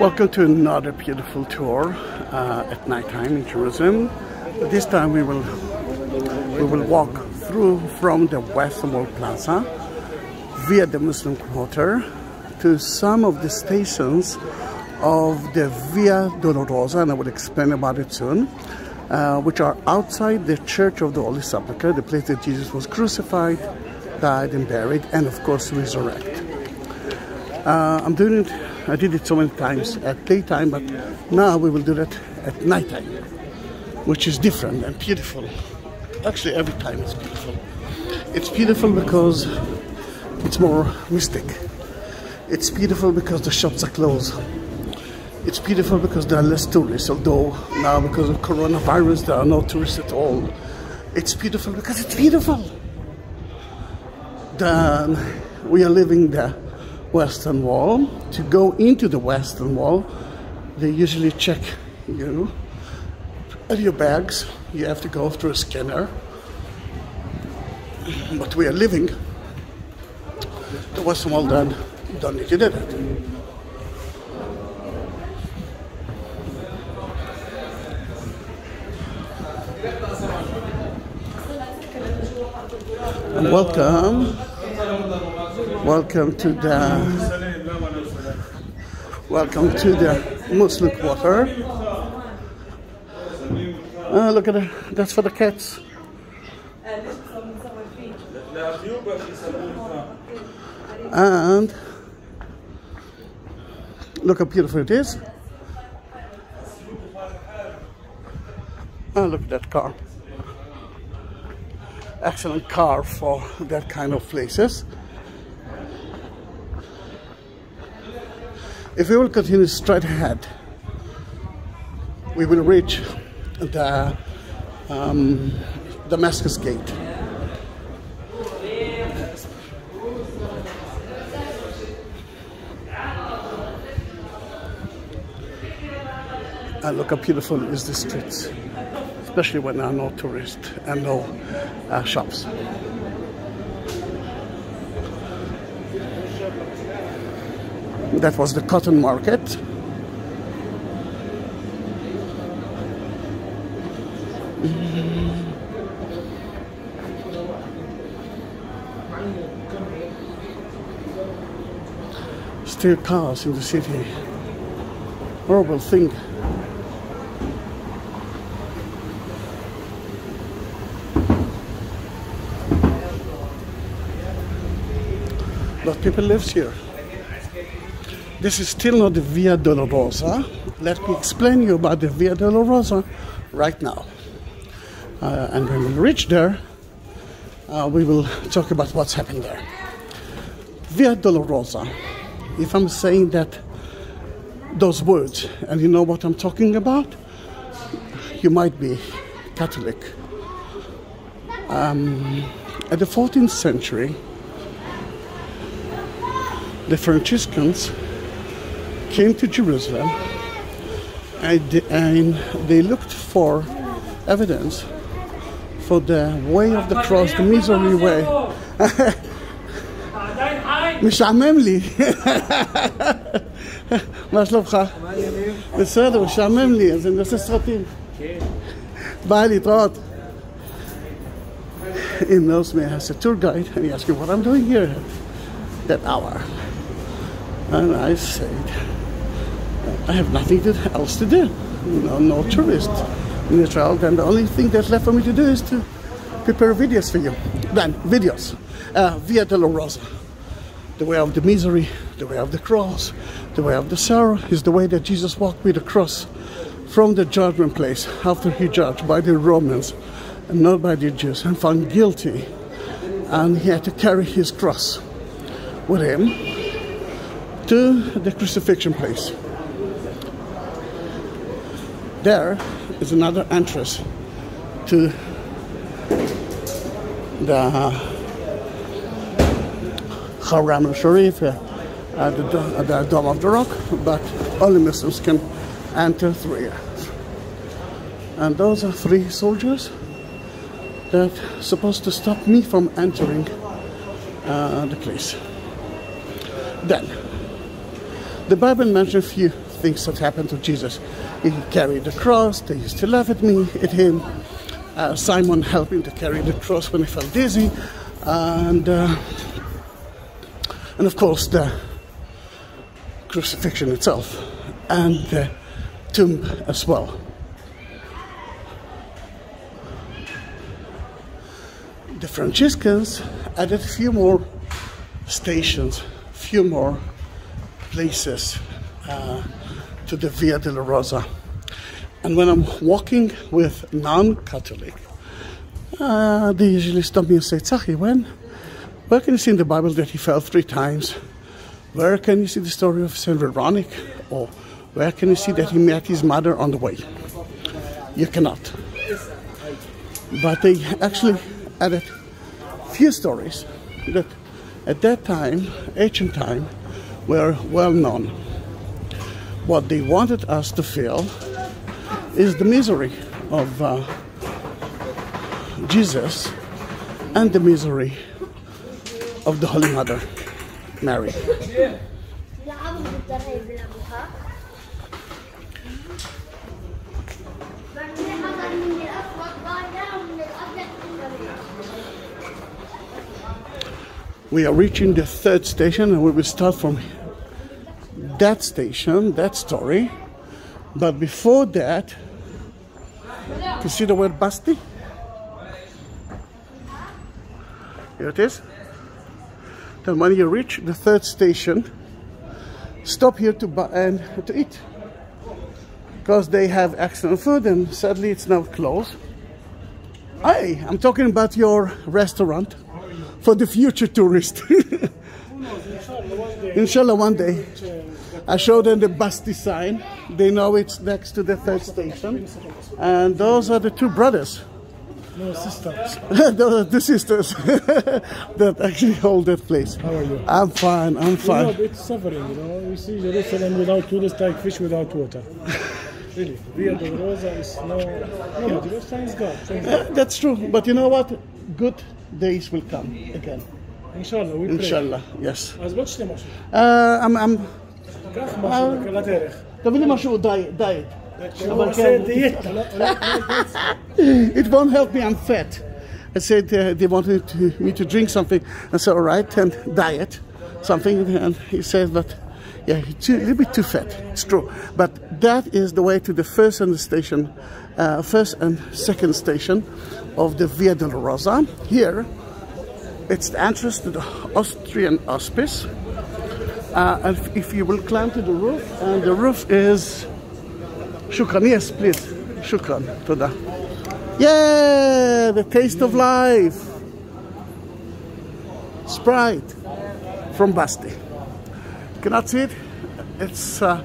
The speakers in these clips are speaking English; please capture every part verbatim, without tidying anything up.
Welcome to another beautiful tour uh, at nighttime in Jerusalem. This time we will we will walk through from the Western Wall Plaza via the Muslim Quarter to some of the stations of the Via Dolorosa, and I will explain about it soon, uh, which are outside the Church of the Holy Sepulchre, the place that Jesus was crucified, died and buried, and of course resurrected. Uh, I'm doing it, I did it so many times at daytime, but now we will do that at nighttime, which is different and beautiful. Actually, every time it's beautiful. It's beautiful because it's more mystic. It's beautiful because the shops are closed. It's beautiful because there are less tourists, although now because of coronavirus there are no tourists at all. It's beautiful because it's beautiful. Then we are leaving the Western Wall. To go into the Western Wall, they usually check you at your bags. You have to go through a scanner. But we are leaving the Western Wall, then you don't need to do that. And welcome. Welcome to the welcome to the Muslim Quarter. Oh, look at that! That's for the cats. And look how beautiful it is. Oh, look at that car. Excellent car for that kind of places. If we will continue straight ahead, we will reach the um, Damascus Gate. And look how beautiful is the streets, especially when there are no tourists and no uh, shops. That was the cotton market. Still cars in the city. Horrible thing. But people live here. This is still not the Via Dolorosa. Let me explain you about the Via Dolorosa right now. Uh, and when we reach there, uh, we will talk about what's happened there. Via Dolorosa. If I'm saying that, those words, and you know what I'm talking about, you might be Catholic. Um, at the fourteenth century, the Franciscans came to Jerusalem and, and they looked for evidence for the way of the cross, the misery way. משעמם לי. מה שלומך? בסדר, משעמם לי, אז אני עושה סרטים. ביי, להתראות. He knows me as a tour guide and he asked me what I'm doing here that hour. And I said, I have nothing else to do. No, no tourist in Israel. And the only thing that's left for me to do is to prepare videos for you. Then, videos. Uh, Via Dolorosa. The way of the misery, the way of the cross, the way of the sorrow is the way that Jesus walked with the cross from the judgment place after he judged by the Romans and not by the Jews and found guilty. And he had to carry his cross with him to the crucifixion place. There is another entrance to the Haram al-Sharif, uh, uh, the, uh, the Dome of the Rock, but only Muslims can enter through here. And those are three soldiers that are supposed to stop me from entering uh, the place. Then The Bible mentions a few things that happened to Jesus. He carried the cross, they used to laugh at me, at him. Uh, Simon helped him to carry the cross when he felt dizzy. And, uh, and of course the crucifixion itself and the tomb as well. The Franciscans added a few more stations, a few more places uh, to the Via Dolorosa. And when I'm walking with non-Catholic, uh, they usually stop me and say, Zahi, when? Where can you see in the Bible that he fell three times? Where can you see the story of Saint Veronica? Or where can you see that he met his mother on the way? You cannot. But they actually added few stories that at that time, ancient time, were well known. What they wanted us to feel is the misery of uh, Jesus and the misery of the Holy Mother, Mary. We are reaching the third station, and we will start from that station, that story. But before that, you see the word Bastí? Here it is. Then when you reach the third station, stop here to buy and to eat, because they have excellent food, and sadly it's now closed. Hey, I'm talking about your restaurant. For the future tourist. Inshallah, one day. I show them the Bastí sign. They know it's next to the third station. And those are the two brothers. No, sisters. the, the sisters that actually hold that place. How are you? I'm fine, I'm fine. You know, it's suffering, you know. We see Jerusalem without tourists like fish without water. Really, Via Dolorosa is no... No, Jerusalem is gone. Uh, that's true, but you know what? Good days will come again. Inshallah, we pray. Inshallah, yes. Uh, I'm... I'm... It won't help me, I'm fat. I said uh, they wanted to, me to drink something. I said, all right, and diet, something. And he said, but yeah, it's a little bit too fat. It's true. But that is the way to the first and the station, uh, first and second station of the Via Dolorosa. Here, it's the entrance to the Austrian hospice. Uh, and if, if you will climb to the roof, and the roof is... Shukran, yes, please. Shukran, Toda. Yeah, the taste of life. Sprite from Bastí. Cannot see it. It's... Uh,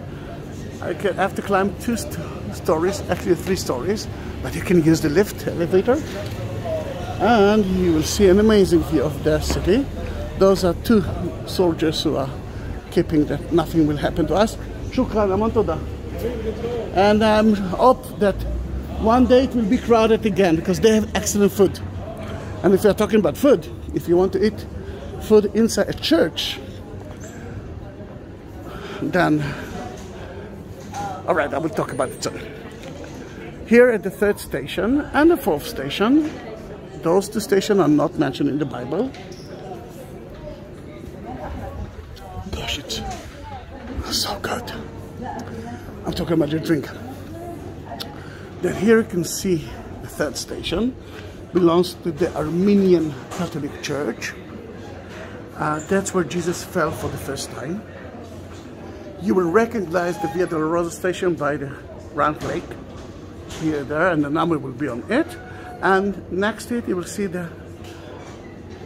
I have to climb two st stories, actually three stories. But you can use the lift elevator, and you will see an amazing view of the city. Those are two soldiers who are keeping that nothing will happen to us. Shukran, amantoda. And I um, hope that one day it will be crowded again, because they have excellent food. And if you're talking about food, if you want to eat food inside a church, then... All right, I will talk about it soon. Here at the third station and the fourth station, those two stations are not mentioned in the Bible. Gosh, it's so good. I'm talking about your drink. Then here you can see the third station belongs to the Armenian Catholic Church. Uh, that's where Jesus fell for the first time. You will recognize the Via Dolorosa station by the round lake. Here, there, and the number will be on it, and next to it you will see the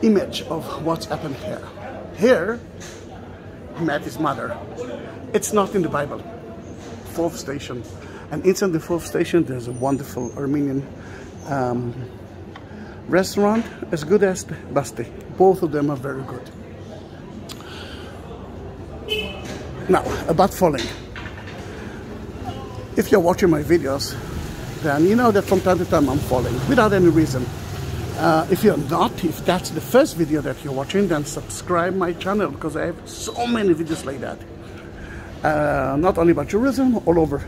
image of what's happened here. Here he met his mother. It's not in the Bible. Fourth station, and inside the fourth station there's a wonderful Armenian um, restaurant, as good as the Bastí. Both of them are very good. Now about falling. If you're watching my videos, then you know that from time to time I'm falling without any reason. Uh, if you're not, if that's the first video that you're watching, then subscribe my channel, because I have so many videos like that. uh, not only about Jerusalem, all over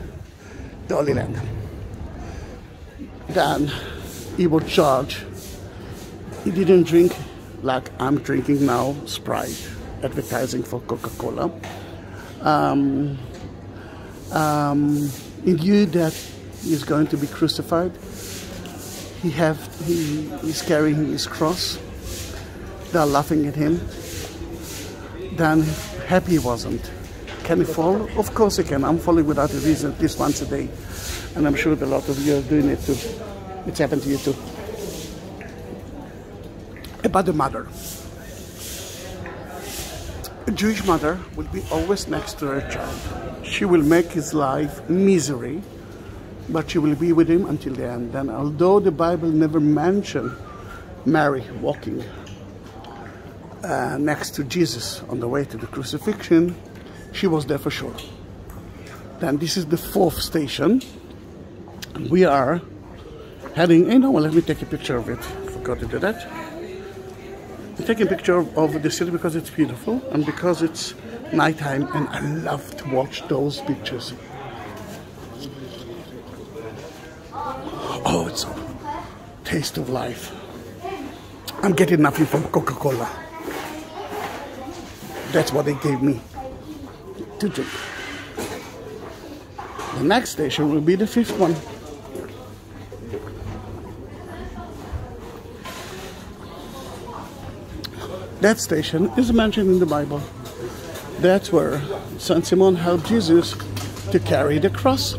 the Holy Land. Then he would charge. He didn't drink like I'm drinking now, Sprite, advertising for Coca-Cola. Um, um, he knew that he's going to be crucified. He have he is carrying his cross. They are laughing at him. Then happy he wasn't. Can he fall? Of course he can. I'm falling without a reason at least once a day, and I'm sure a lot of you are doing it too. It's happened to you too. About the mother. A Jewish mother will be always next to her child. She will make his life misery, but she will be with him until the end. And although the Bible never mentions Mary walking uh, next to Jesus on the way to the crucifixion, she was there for sure. Then this is the fourth station. We are heading in. Oh, well, let me take a picture of it. Forgot to do that. I'm taking a picture of the city because it's beautiful and because it's nighttime, and I love to watch those pictures. Oh, it's a taste of life. I'm getting nothing from Coca-Cola. That's what they gave me to drink. The next station will be the fifth one. That station is mentioned in the Bible. That's where Saint Simon helped Jesus to carry the cross.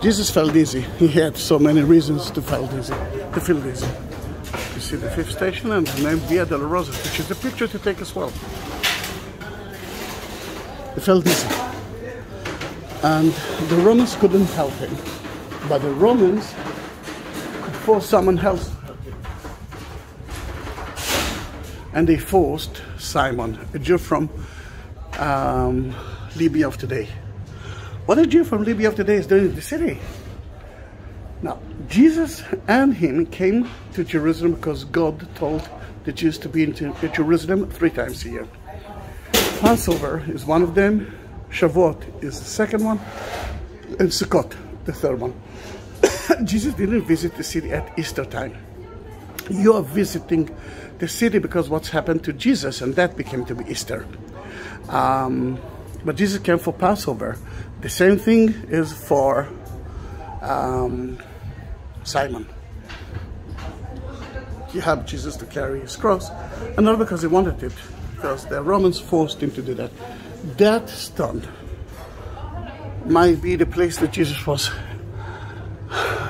Jesus felt dizzy. He had so many reasons to feel dizzy. To feel dizzy. You see the fifth station and the name Via Dolorosa, which is a picture to take as well. He felt dizzy. And the Romans couldn't help him. But the Romans could force someone else. And they forced Simon, a Jew from um, Libya of today. What a Jew from Libya of today is doing in the city. Now, Jesus and him came to Jerusalem because God told the Jews to be in Jerusalem three times a year. Passover is one of them, Shavuot is the second one, and Sukkot, the third one. Jesus didn't visit the city at Easter time. You are visiting the city because what's happened to Jesus, and that became to be Easter. Um, but Jesus came for Passover. The same thing is for um, Simon. He helped Jesus to carry his cross, and not because he wanted it, because the Romans forced him to do that. That stone might be the place that Jesus was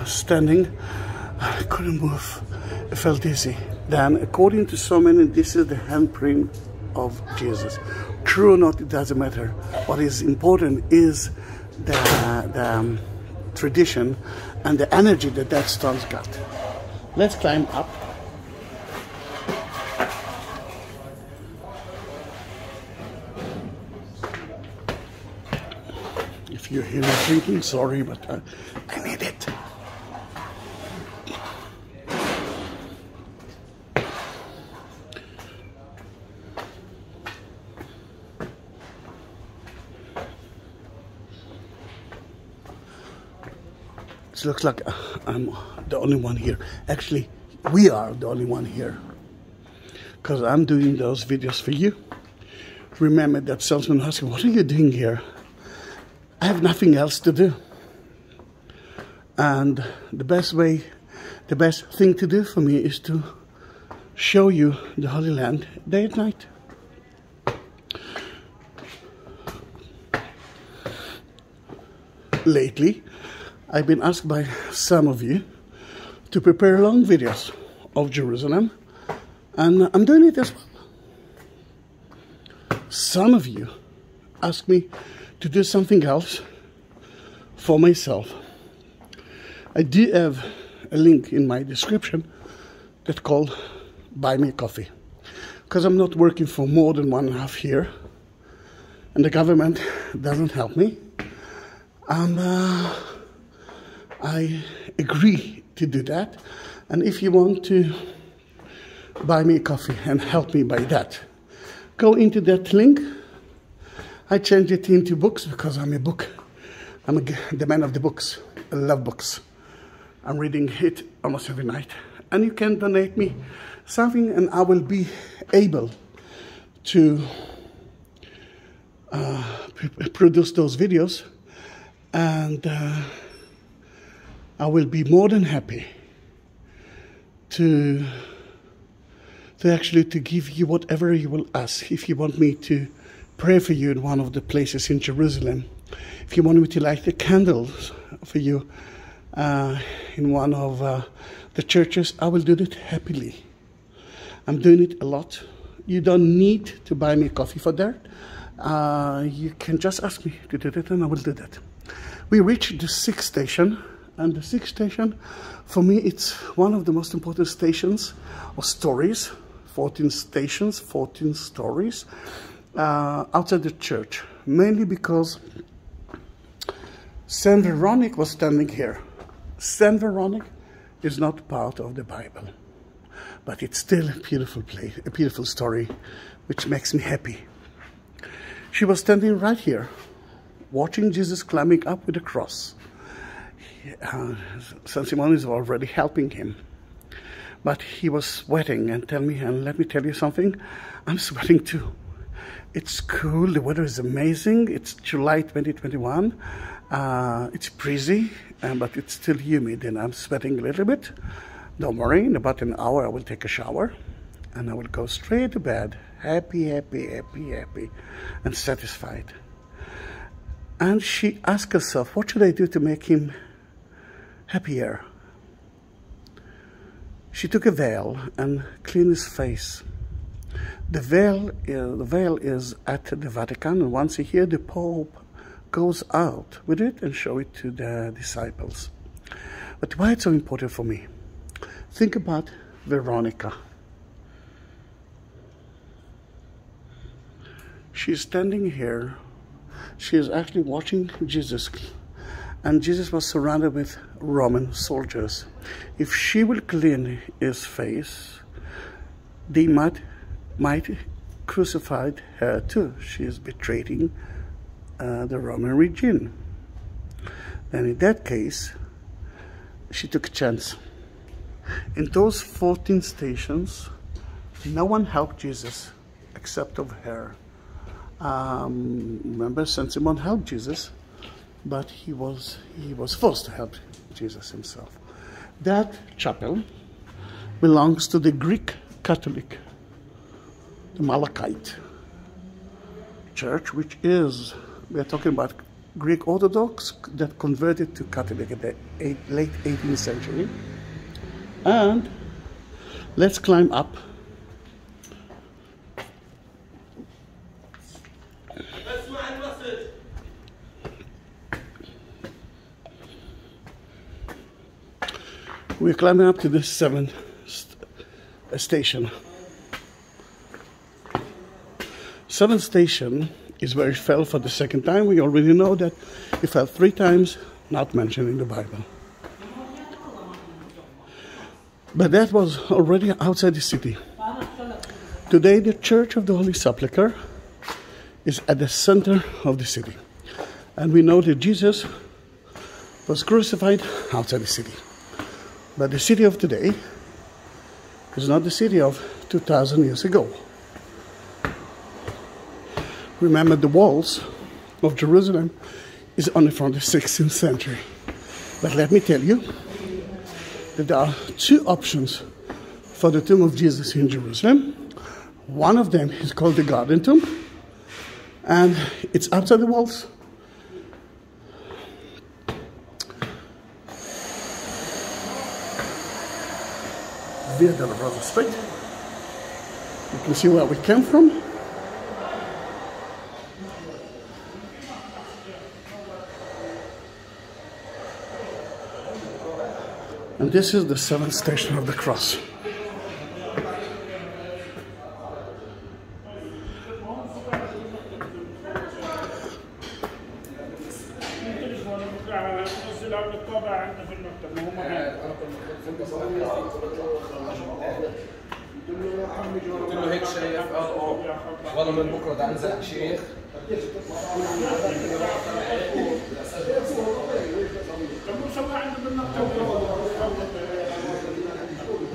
standing. I couldn't move. I felt dizzy. Then, according to so many, this is the handprint of Jesus. True or not, it doesn't matter. What is important is the, the um, tradition and the energy that that stone's got. Let's climb up. If you hear me drinking, sorry, but I, I need it. It looks like I'm the only one here. Actually, we are the only one here. Because I'm doing those videos for you. Remember that salesman asked me, what are you doing here? I have nothing else to do. And the best way, the best thing to do for me is to show you the Holy Land day and night. Lately, I've been asked by some of you to prepare long videos of Jerusalem, and I'm doing it as well. Some of you asked me to do something else for myself. I do have a link in my description that called Buy Me a Coffee, because I'm not working for more than one and a half year, and the government doesn't help me. And uh, I agree to do that, and if you want to buy me a coffee and help me by that, go into that link I changed it into books because I'm a book. I'm a, the man of the books. I love books. I'm reading it almost every night. And you can donate me something and I will be able to uh, produce those videos. And uh, I will be more than happy to to actually to give you whatever you will ask. If you want me to pray for you in one of the places in Jerusalem, if you want me to light the candles for you uh, in one of uh, the churches, I will do it happily. I'm doing it a lot. You don't need to buy me coffee for that. Uh, you can just ask me to do that and I will do that. We reached the sixth station. And the sixth station, for me, it's one of the most important stations or stories. fourteen stations, fourteen stories uh, outside the church. Mainly because Saint Veronica was standing here. Saint Veronica is not part of the Bible. But it's still a beautiful place, a beautiful story, which makes me happy. She was standing right here, watching Jesus climbing up with the cross. Uh, Saint Simon is already helping him, but he was sweating. And tell me, and let me tell you something, I'm sweating too. It's cool, the weather is amazing. It's July twenty twenty-one. Uh, it's breezy, um, but it's still humid, and I'm sweating a little bit. Don't worry, in about an hour I will take a shower, and I will go straight to bed, happy, happy, happy, happy, and satisfied. And she asked herself, what should I do to make him happier? She took a veil and cleaned his face. The veil, uh, the veil is at the Vatican, and once a year the Pope goes out with it and shows it to the disciples. But why it's so important for me? Think about Veronica. She's standing here. She is actually watching Jesus. And Jesus was surrounded with Roman soldiers. If she will clean his face, they might, might crucify her too. She is betraying uh, the Roman regime. Then in that case, she took a chance. In those fourteen stations, no one helped Jesus except of her. Um, remember, Saint Simon helped Jesus, but he was, he was forced to help Jesus himself. That chapel belongs to the Greek Catholic, the Malachite Church, which is, we are talking about Greek Orthodox that converted to Catholic in the late eighteenth century. And let's climb up. We're climbing up to the seventh st station. Seventh station is where it fell for the second time. We already know that it fell three times, not mentioned in the Bible. But that was already outside the city. Today, the Church of the Holy Sepulchre is at the center of the city. And we know that Jesus was crucified outside the city. But the city of today is not the city of two thousand years ago. Remember, the walls of Jerusalem is only from the sixteenth century. But let me tell you that there are two options for the tomb of Jesus in Jerusalem. One of them is called the Garden Tomb, and it's outside the walls. Via Dolorosa Street. You can see where we came from. And this is the seventh station of the cross.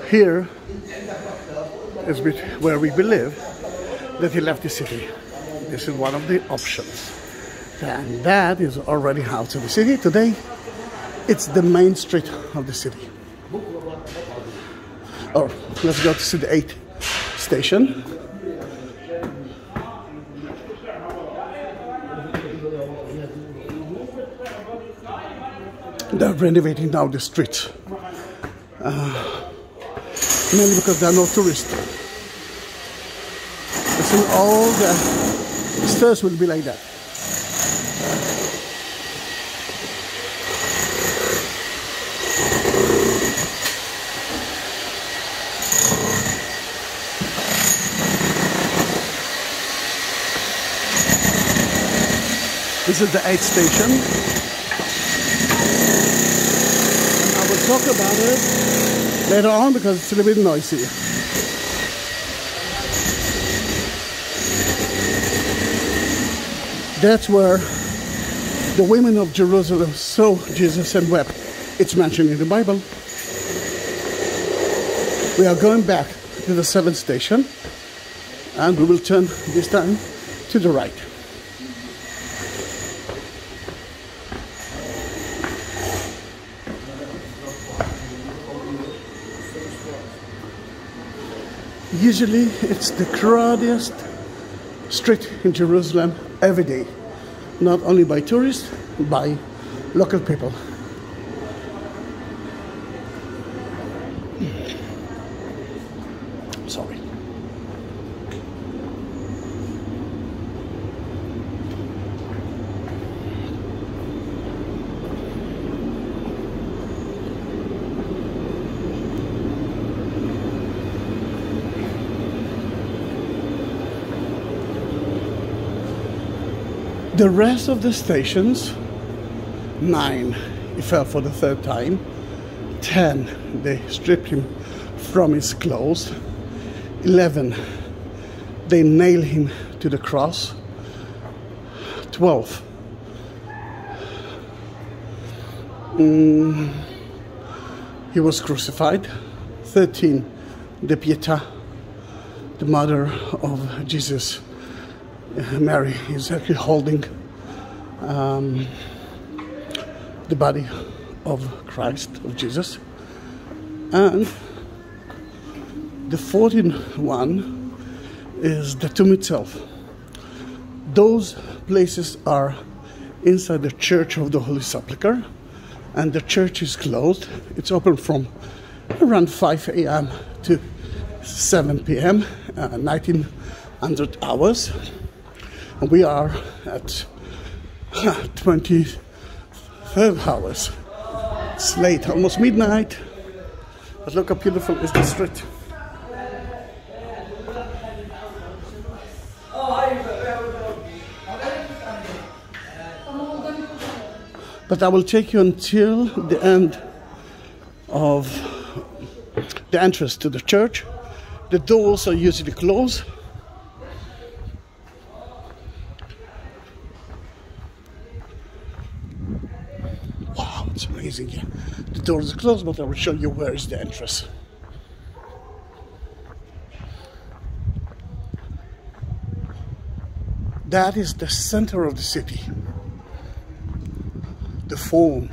Here is where we believe that he left the city. This is one of the options. And that is already house of the city. Today, it's the main street of the city. Or let's go to see the eighth station. They're renovating now the streets. Uh, Mainly because there are no tourists. I think all the stairs will be like that. This is the eighth station. And I will talk about it later on because it's a little bit noisy. That's where the women of Jerusalem saw Jesus and wept. It's mentioned in the Bible. We are going back to the seventh station and we will turn this time to the right. Usually it's the crowdedest street in Jerusalem every day, not only by tourists, by local people. Sorry. The rest of the stations, nine, he fell for the third time, ten, they stripped him from his clothes, eleven, they nailed him to the cross, twelve, mm, he was crucified, thirteen, the Pietà, the mother of Jesus, Mary is actually holding um, the body of Christ, of Jesus. And the fourteenth one is the tomb itself. Those places are inside the Church of the Holy Sepulchre, and the church is closed. It's open from around five A M to seven P M, uh, nineteen hundred hours. We are at twenty-third hours. It's late, almost midnight. But look how beautiful is the street. But I will take you until the end of the entrance to the church. The doors are usually closed. Yeah. The door is closed, but I will show you where is the entrance. That is the center of the city. The Forum.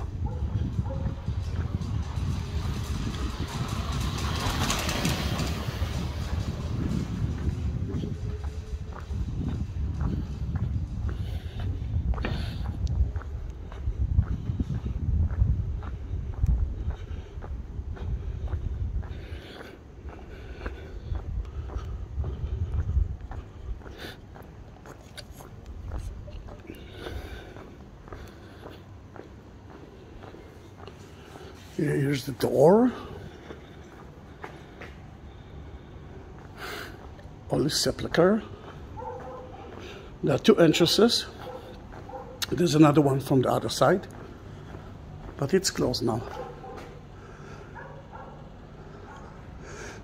Here's the door. Holy Sepulchre. There are two entrances. There's another one from the other side, but it's closed now.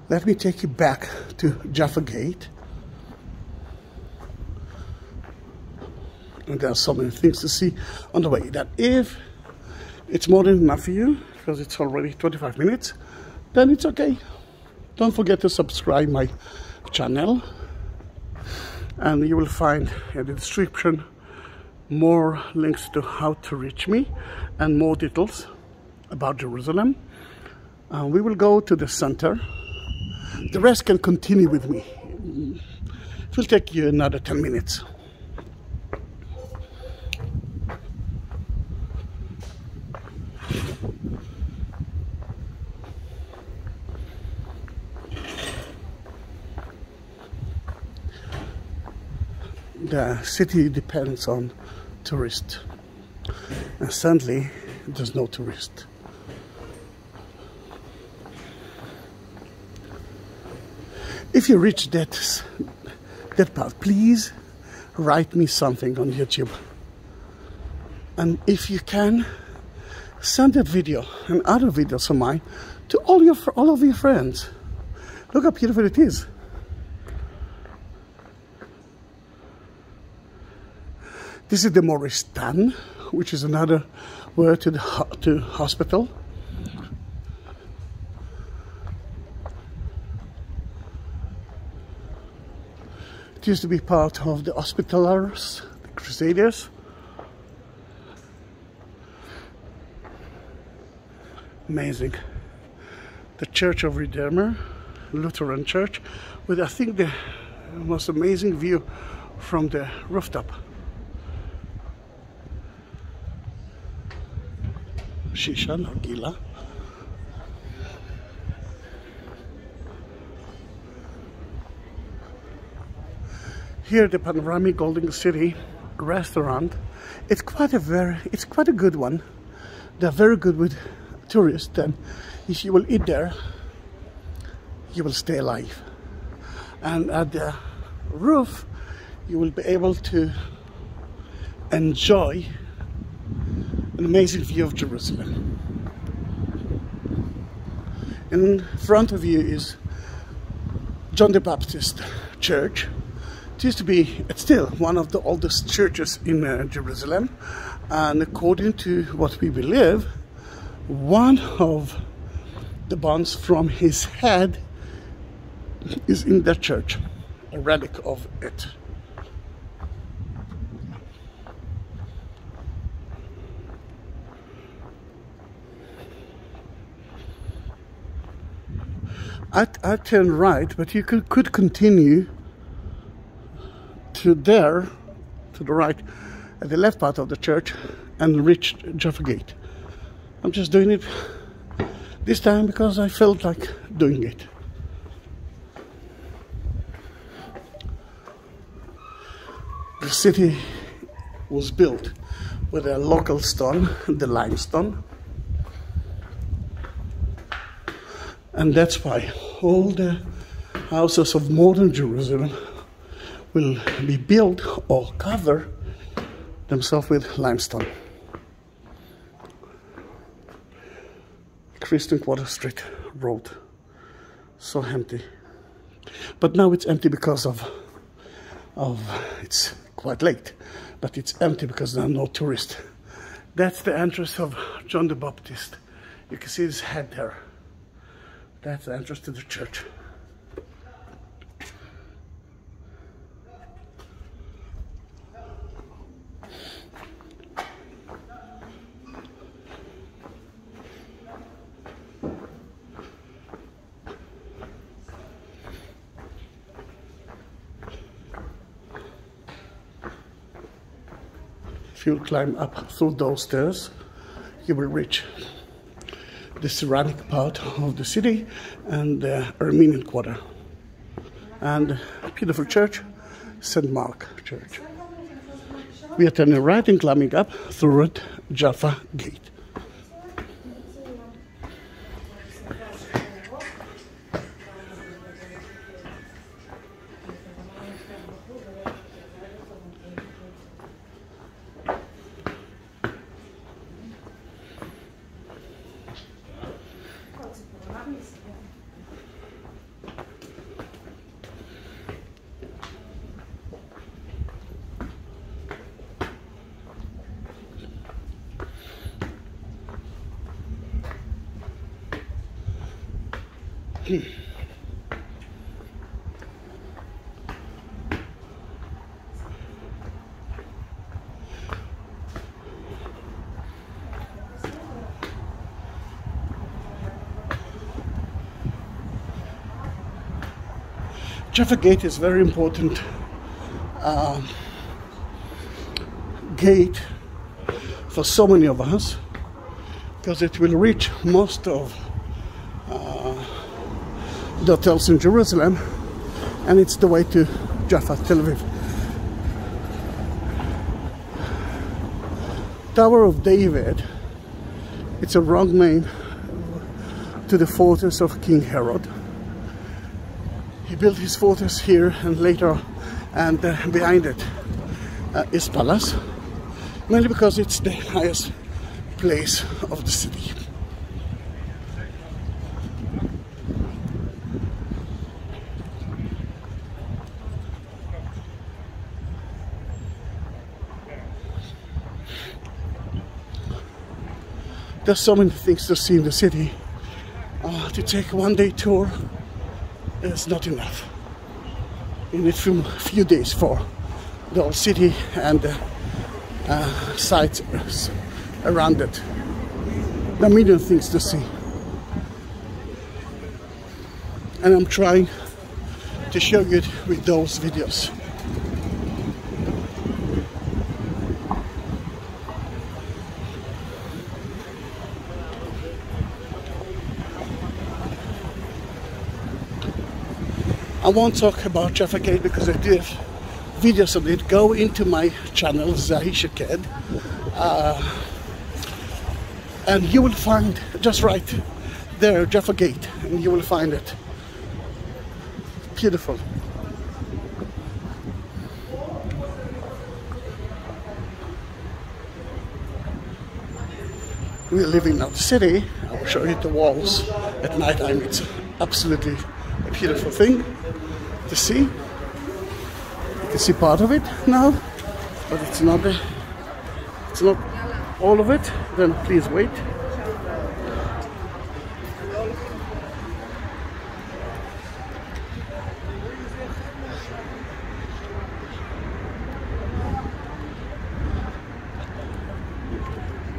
Let me take you back to Jaffa Gate. and there are so many things to see on the way that if it's more than enough for you, because it's already twenty-five minutes, then it's okay. Don't forget to subscribe my channel, and you will find in the description more links to how to reach me and more details about Jerusalem. Uh, we will go to the center. The rest can continue with me. It will take you another ten minutes. The city depends on tourists, and sadly there's no tourist. If you reach that that part, please write me something on YouTube, and if you can, send that video and other videos of mine to all your all of your friends. Look how beautiful it is. This is the Moristan, which is another word to the ho to hospital. It used to be part of the Hospitallers, the Crusaders. Amazing. The Church of Redeemer, Lutheran Church, with I think the most amazing view from the rooftop. Shisha, Nargila. Here, the panoramic Golden City restaurant. It's quite a very, it's quite a good one. They're very good with tourists, and if you will eat there, you will stay alive. And at the roof, you will be able to enjoy an amazing view of Jerusalem. In front of you is John the Baptist Church. It used to be, it's still one of the oldest churches in uh, Jerusalem, and according to what we believe, one of the bones from his head is in that church, a relic of it. I, I turned right, but you could, could continue to there, to the right, at the left part of the church, and reach Jaffa Gate. I'm just doing it this time because I felt like doing it. The city was built with a local stone, the limestone. And that's why all the houses of modern Jerusalem will be built or cover themselves with limestone. Christian Quarter Street Road. So empty. But now it's empty because of, of it's quite late, but it's empty because there are no tourists. That's the entrance of John the Baptist. You can see his head there. That's the entrance to the church. If you climb up through those stairs, you will reach the ceramic part of the city and the Armenian Quarter, and a beautiful church, Saint Mark Church. We are turning right and climbing up through Jaffa Gate. Jaffa Gate is very important uh, gate for so many of us, because it will reach most of uh, the hotels in Jerusalem, and it's the way to Jaffa, Tel Aviv. Tower of David, it's a wrong name to the fortress of King Herod. He built his fortress here, and later, and uh, behind it uh, is palace, mainly because it's the highest place of the city. There's so many things to see in the city. Uh, to take a one day tour is not enough. You need few, few days for the whole city and the uh, sites around it. There are a million things to see. And I'm trying to show you it with those videos. I won't talk about Jaffa Gate because I did videos of it. Go into my channel, Zahi Shaked, uh, and you will find, just right there, Jaffa Gate, and you will find it. Beautiful. We're living in the city. I will show you the walls at night time. It's absolutely a beautiful thing to see. You can see part of it now, but it's not the, it's not all of it. Then please wait.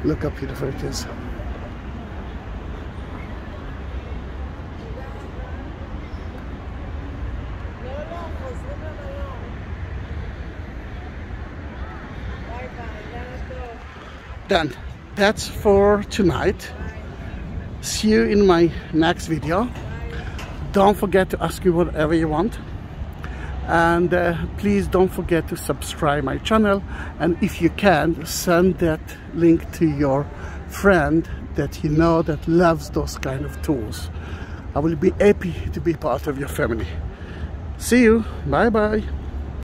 Look how beautiful it is. Done. That's for tonight. See you in my next video. Don't forget to ask you whatever you want, and uh, please don't forget to subscribe my channel, and if you can, send that link to your friend that you know that loves those kind of tours. I will be happy to be part of your family. See you. Bye bye.